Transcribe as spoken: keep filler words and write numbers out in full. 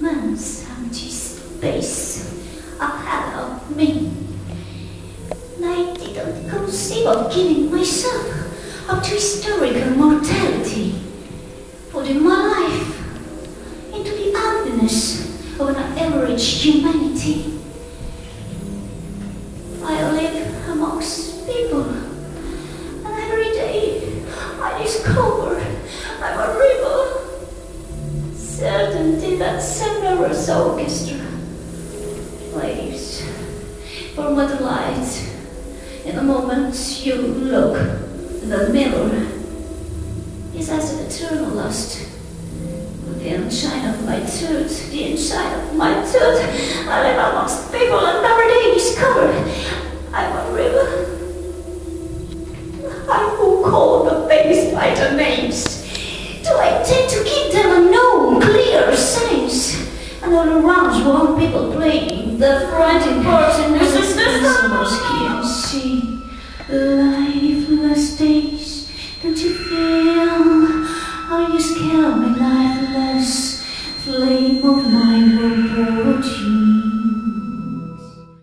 immense empty space ahead of me. I didn't conceive of giving myself up to historical mortality, putting my life into the ugliness of an average humanity. I live amongst people, and every day I discover I'm a rebel. Certainty that Severo's orchestra plays for mother lights in the moment you look in the mirror is as an eternal lust. The inside of my tooth, the inside of my tooth, I live amongst people and every day discover I'm a river. I who call the babies by their names. Do I tend to keep them a known, clear sense? And all around one people playing the frightened parts in the systems can see lifeless days. Don't you feel? How you scare me lifeless, flame of light will board you.